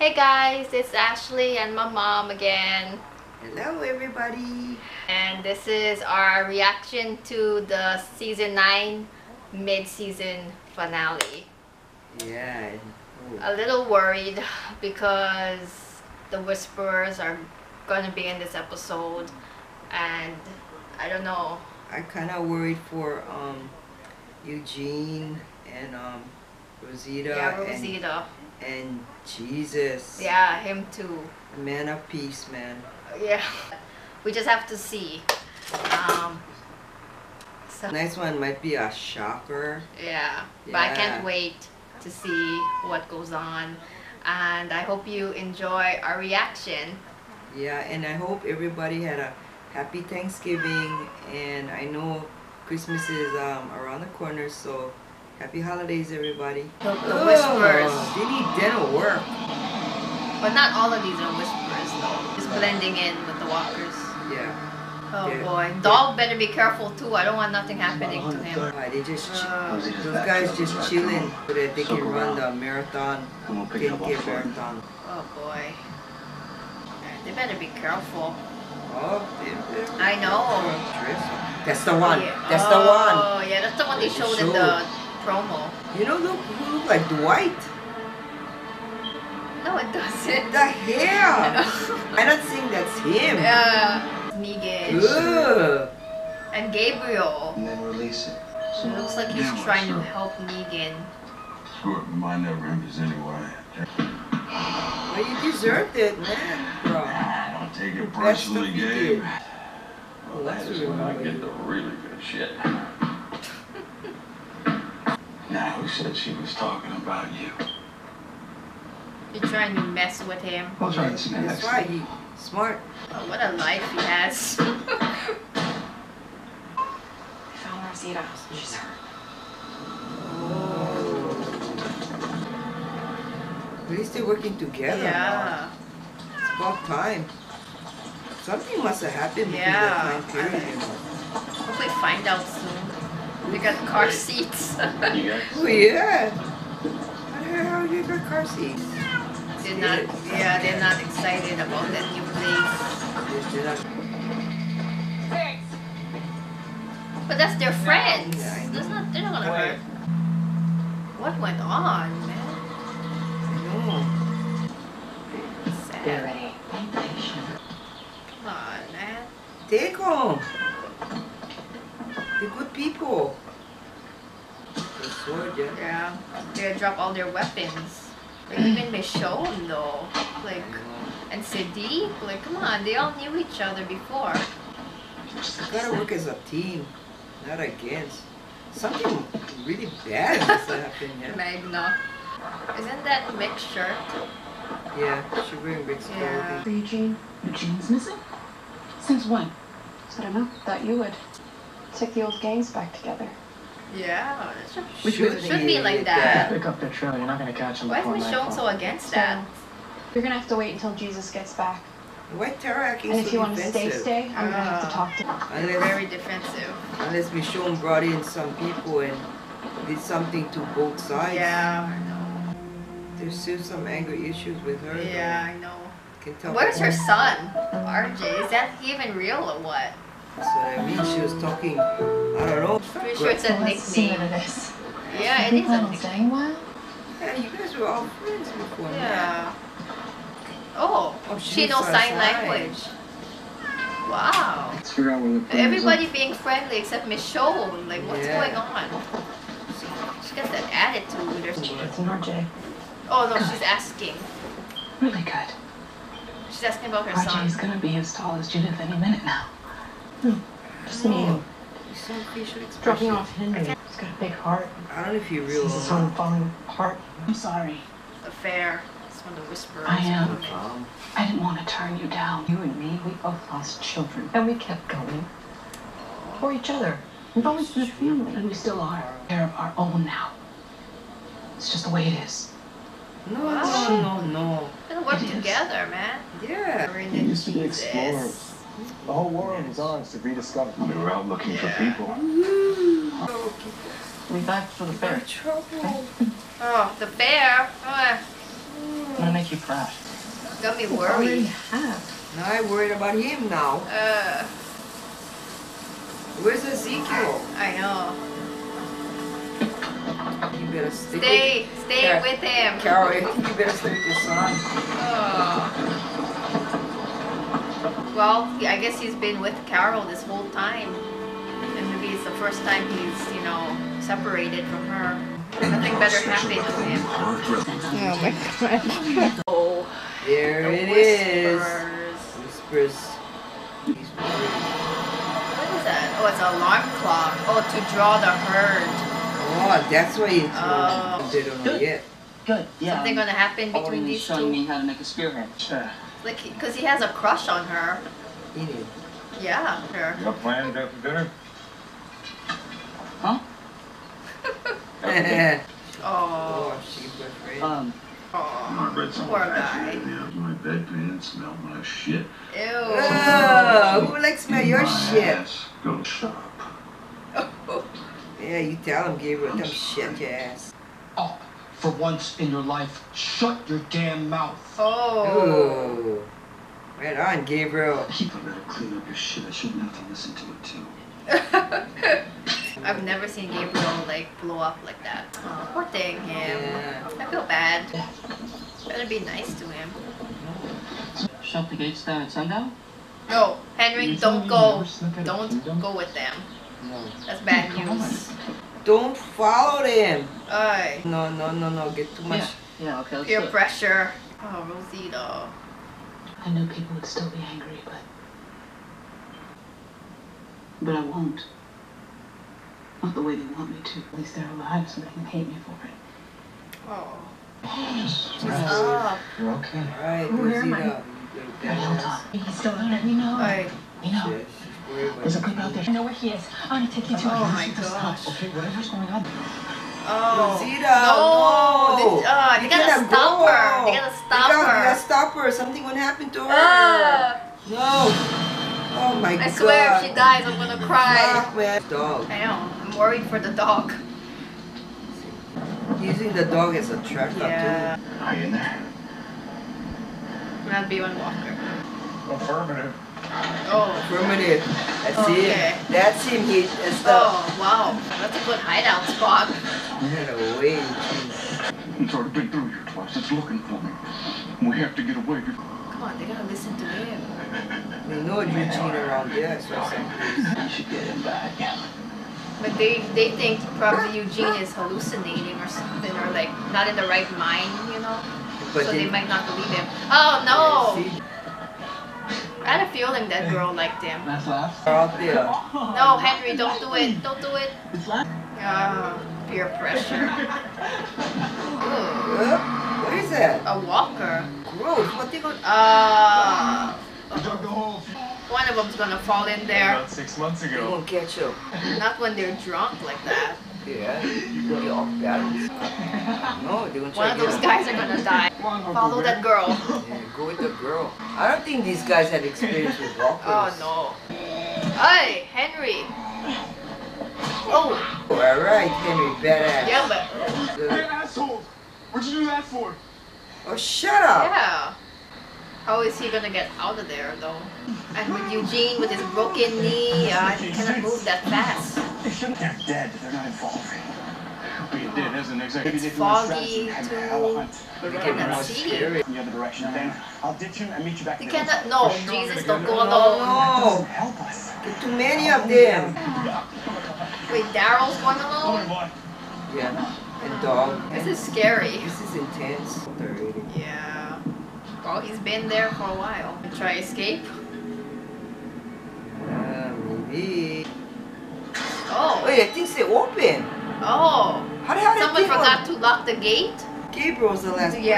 Hey guys, it's Ashley and my mom again. Hello everybody. And this is our reaction to the season 9 mid-season finale. Yeah. A little worried because the Whisperers are gonna be in this episode, and I don't know. I'm kind of worried for Eugene and Rosita. Yeah, Rosita. And Jesus. Yeah, him too. A man of peace, man. Yeah. We just have to see. Next one might be a shocker. Yeah. But I can't wait to see what goes on. And I hope you enjoy our reaction. Yeah, and I hope everybody had a happy Thanksgiving. And I know Christmas is around the corner, so... happy holidays, everybody. The Whisperers. They need dental work. But not all of these are Whisperers, though. Just blending in with the walkers. Yeah. Oh, boy. Dog better be careful, too. I don't want nothing happening to him. They just those guys just chilling so that they can run the marathon. Oh, boy. They better be careful. Oh, I know. That's the one. That's the one. Oh, yeah. That's the one they showed in the... promo. You know, look, you look like Dwight. No, it doesn't. The hair. I'm not saying that's him. Yeah. Negan. Good. And Gabriel. And then release it. So it looks like he's trying to help Negan. Sure, mine never ends anyway. Well, you deserved it, man, bro. I don't take it personally, Gabe. Well, that's when I get the really good shit. Now, who said she was talking about you? You're trying to mess with him. I'll try this next. That's right, he's smart. Oh, what a life he has. I found Rosita. She's hurt. Oh. At least they're working together. Yeah. Now. It's about time. Something must have happened between that time period. Hope we find out soon. We got car seats. Oh yeah. How the hell you got car seats? They're not. Yeah, they're not excited about that new place. Thanks. But that's their friends. Yeah, that's not. They're not gonna hurt. What went on, man? Sad. They're ready. Come on, man. Take home. They're good people. They sword, yeah. They drop all their weapons. Like even Michonne though. Like and Sidi. Like come on, they all knew each other before. You gotta work as a team, not against. Something really bad must have happened here. Magna. Isn't that Mick's shirt? Yeah, she's wearing Mick's clothing. Eugene. Eugene's missing? Since when? I don't know. Thought you would. It's like the old gangs back together. Yeah, it should be like that. Pick up the trail, you're not going to catch them. Why is Michonne so against that? You're going to have to wait until Jesus gets back. Why Tara acting so defensive? And if you want to stay, I'm going to have to talk to him. They're very defensive. Unless Michonne brought in some people and did something to both sides. Yeah, I know. There's still some anger issues with her. Yeah, I know. What is her son, RJ? Is that even real or what? So I mean, she was talking, I don't know. Pretty sure it's a nickname. Yeah, it is a nickname. Yeah, you guys were all friends before. Yeah. Oh, she knows sign language. Wow. Everybody being friendly except Michonne. Like, what's going on? She got that attitude. It's an RJ. Oh, no, she's asking. Really good. She's asking about her son. RJ's gonna be as tall as Judith any minute now. Just me. Dropping off Henry. He's got a big heart. I don't know if you realize. This is one falling apart. I'm sorry. Affair. It's one of the Whisperers. I am. I didn't want to turn you down. You and me, we both lost children. And we kept going. For each other. We've always been a family. And we still are. We're our own now. It's just the way it is. No, no. We're going to work together, man. Yeah. We're in the Jesus. The whole world was ours to be discovered. We were out looking for people. We back for the bear. Trouble. Oh, the bear. I'm gonna make you proud. Don't be worried. I'm worried about him now. Where's Ezekiel? I know. You better stay with him. Carol, I think you better stay with your son. Well, I guess he's been with Carol this whole time. And maybe it's the first time he's, you know, separated from her. Nothing better happened to him. Oh my god. There it is. Whispers. What is that? Oh, it's an alarm clock. Oh, to draw the herd. Oh, that's why you did it yet. Good. Yeah. Something gonna happen between these two. Showing me how to make a spearhead. Sure. Like, cause he has a crush on her. He did. Yeah. Sure. You got plans after dinner? Huh? Oh, she was afraid. Oh, poor guy. My bedpan smell my shit. Ew. Oh, who likes smell your shit? Ass. Go shop. Oh. Yeah, you tell him, Gabriel. Don't shit your ass. Oh, for once in your life, shut your damn mouth. Oh. Ooh. Right on, Gabriel. I better clean up your shit. I shouldn't have to listen to it too. I've never seen Gabriel like blow up like that. Oh, poor thing, him. Yeah. I feel bad. Better be nice to him. Shut the gates down at sundown? No, Henry, don't go. Don't go with them. No. That's bad news. Don't follow them. Aye. No. Get too much. Yeah, okay. Peer pressure. Oh, Rosita. I know people would still be angry, but I won't. Not the way they want me to. At least they're alive, so they can hate me for it. Oh. Just up. You're okay. Alright, where am I? He's still there. We know. We know. There's a group out there. I know where he is. I'm gonna take you to him. Oh my gosh. Okay, whatever's going on. Oh. No. They gotta stop her. They gotta stop her. Something would happen to her. No. Oh my god. I swear if she dies, I'm gonna cry. Dog. I know. I'm worried for the dog. Using the dog as a trap dog too. Are you in there? Not B1 Walker. Affirmative. Oh. Affirmative. That's him. That's him. That's the... Oh, wow. That's a good hideout spot. No way. It's already been through here twice. It's looking for me. We have to get away before... Come on, they gotta listen to him. They know Eugene around there, so you should get him back. But they think probably Eugene is hallucinating or something, or like not in the right mind, you know? But so they might not believe him. Oh no! I had a feeling that girl liked him. That's last. No, Henry, don't do it. Don't do it. Peer pressure. What is that? A walker. Gross. What they gonna? One of them's gonna fall in there. About 6 months ago. They won't catch you. Not when they're drunk like that. Yeah. You're off balance. No, they won't. One of those guys are gonna die. Follow that girl. Yeah, go with the girl. I don't think these guys had experience with walkers. Oh no. Hey, Henry. Oh. All right, Henry, badass. Yeah, but. They're assholes. What'd you do that for? Oh, shut up! Yeah. How is he gonna get out of there, though? And with Eugene, with his broken knee, he cannot move that fast. They're dead, they're not involved. Being dead isn't exactly... It's foggy, too. You cannot see. In the other direction, then I'll ditch him and meet you back. You cannot... No, Jesus, don't go alone. No! Get too many of them. Wait, Daryl's going alone? Yeah. And dog. This is scary. This is intense. Yeah. Well, he's been there for a while. Try escape? Maybe. Oh. Wait, I think they open. Oh. How the hell did someone forgot to lock the gate? Gabriel's the last person.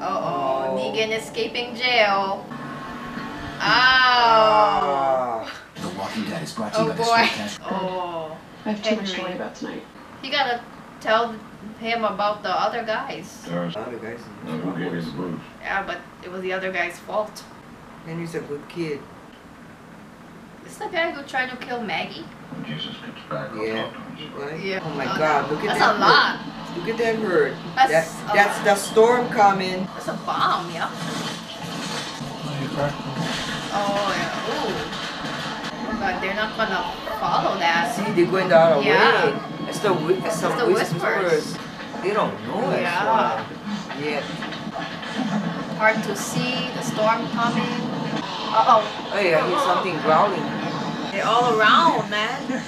Uh-oh. Negan escaping jail. Oh. The Walking Dead is brought to you by the I have too much to worry about tonight. You gotta tell him about the other guys. The other guys? Yeah, but it was the other guy's fault. And he's a good kid. Is the guy who tried to kill Maggie? When Jesus gets back, I'll talk to him. Oh my god, look at that. That's a lot. Look at that herd. That's the storm coming. That's a bomb, yeah. Oh, yeah. Ooh. Oh, God, they're not gonna follow that. See, they're going the other way. It's the, it's the whisperers. They don't know it. Yeah. So, yeah. Hard to see, the storm coming. Uh-oh. Oh, yeah, I hear something growling. They're all around, man.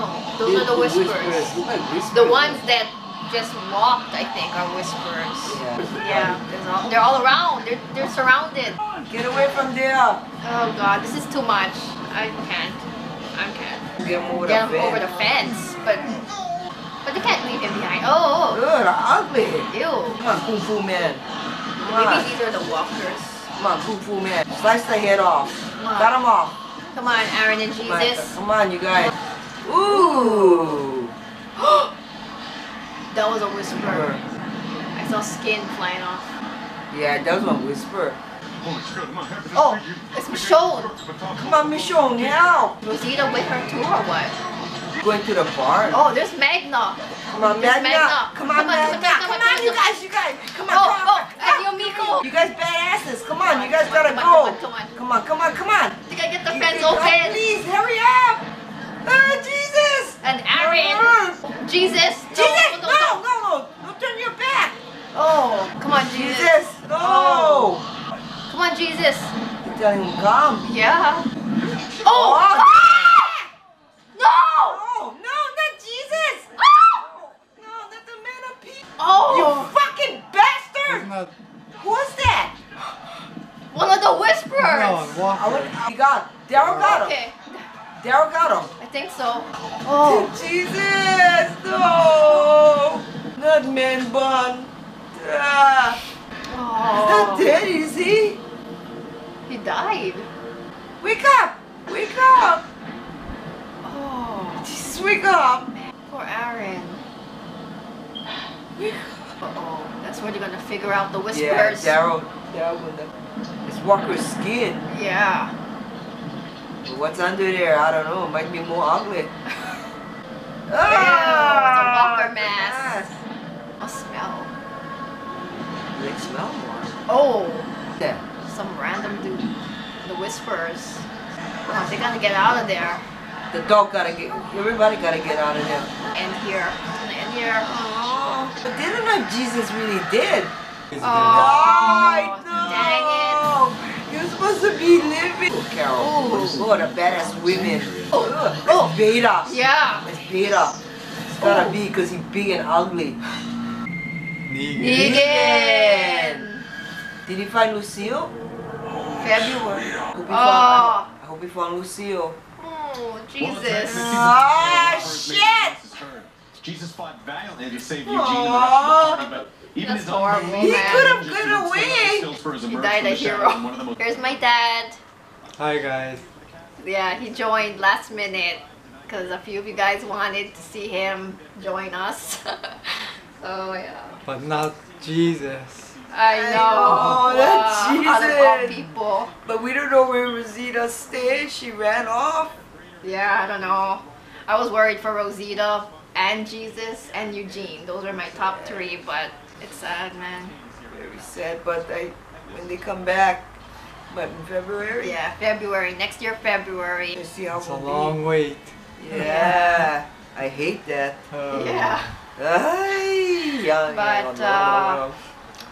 Oh, those are the whisperers. Look like whisperers. The ones that just walked, I think, are whisperers. Yeah, yeah. They're all around. They're surrounded. Get away from there. Oh God, this is too much. I can't. I can't. Get them over, the fence, but they can't leave him behind. Oh, oh. They're ugly. Ew. Come on, Kung Fu Man. Maybe these are the walkers. Come on, Kung Fu Man. Slice the head off. Cut them off. Come on, Aaron and Jesus. Come on, you guys. Ooh! That was a whisper. I saw skin flying off. Yeah, that was a whisper. Oh, it's Michonne! Come on, Michonne, now! Rosita with her too or what? Going to the barn. Oh, there's Magna! Come on, Magna! Come on, Magna! Come on, you guys, Come on, you guys badasses! Come on, you guys gotta go! Come on, I think I get the fence open! Please, hurry up! Oh, Jesus! And Aaron! No. Jesus! No, Jesus! No, no, no! Don't turn your back! Oh, come on, Jesus! No! Oh. Come on, Jesus! You're telling him come. Yeah. Oh! Oh. Ah! No! No, not Jesus! Oh! No, not the man of peace! Oh! You fucking bastard! Who's that? One of the whisperers! No, I got him. Daryl got him. Daryl got him. I think so. Oh, Jesus! No! Not man bun. Ah. Oh. He's not dead, is he? He died. Wake up! Wake up! Oh, Jesus, wake up! Poor Aaron. Uh-oh. That's where you're gonna figure out the whispers. Yeah, Daryl. It's Walker's skin. Yeah. What's under there? I don't know. It might be more ugly. Oh, it's a walker mask. A smell. They smell more. Oh, yeah. Some random dude. The whisperers. Oh, they gotta get out of there. The dog gotta get. Everybody gotta get out of there. End here. End here. Oh, but they don't know if Jesus really did. Oh, oh no. Dang it. You're supposed to be living. Oh, Carol. Oh, the badass women. Oh, oh, Beta. Yeah. It's Beta. It's gotta be because he's big and ugly. Negan. Did he find Lucille? February. I hope he found Lucille. Oh, Jesus. Ah, shit. Jesus fought valiantly to save Eugene. Aww. Even that's horrible, he could have got away! He died a hero. Here's my dad. Hi, guys. Yeah, he joined last minute because a few of you guys wanted to see him join us. So, yeah. But not Jesus. I know. Not Jesus. People. But we don't know where Rosita stayed. She ran off. Yeah, I don't know. I was worried for Rosita and Jesus and Eugene. Those are my top three, but it's sad, man. Very sad, but when they come back, but in February? Yeah, February. Next year, February. See how it's a long wait. Yeah. I hate that. Yeah. But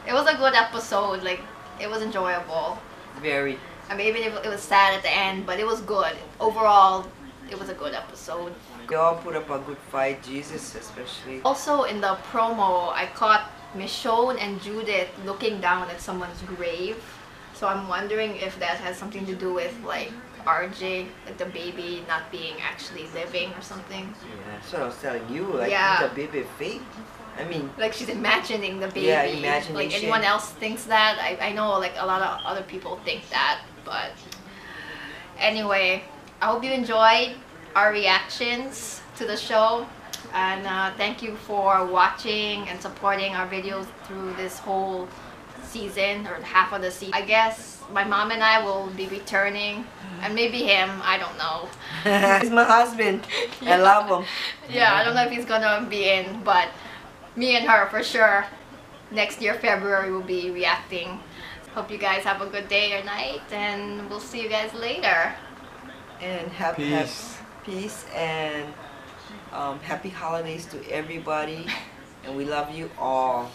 it was a good episode. Like, it was enjoyable. Very. I mean, even if it was sad at the end, but it was good. Overall, it was a good episode. They all put up a good fight, Jesus especially. Also, in the promo, I caught Michonne and Judith looking down at someone's grave. So I'm wondering if that has something to do with like RJ, like the baby not being actually living or something. Yeah, that's what I was telling you. Like, the baby fake. I mean, like she's imagining the baby. Yeah, imagination. Like anyone else thinks that. I know like a lot of other people think that, but anyway, I hope you enjoyed our reactions to the show. And thank you for watching and supporting our videos through this whole season or half of the season. I guess my mom and I will be returning, and maybe him, I don't know. He's my husband. I love him. Yeah, I don't know if he's gonna be in, but me and her for sure. Next year, February, we'll be reacting. Hope you guys have a good day or night, and we'll see you guys later. And have peace and happy holidays to everybody. And we love you all.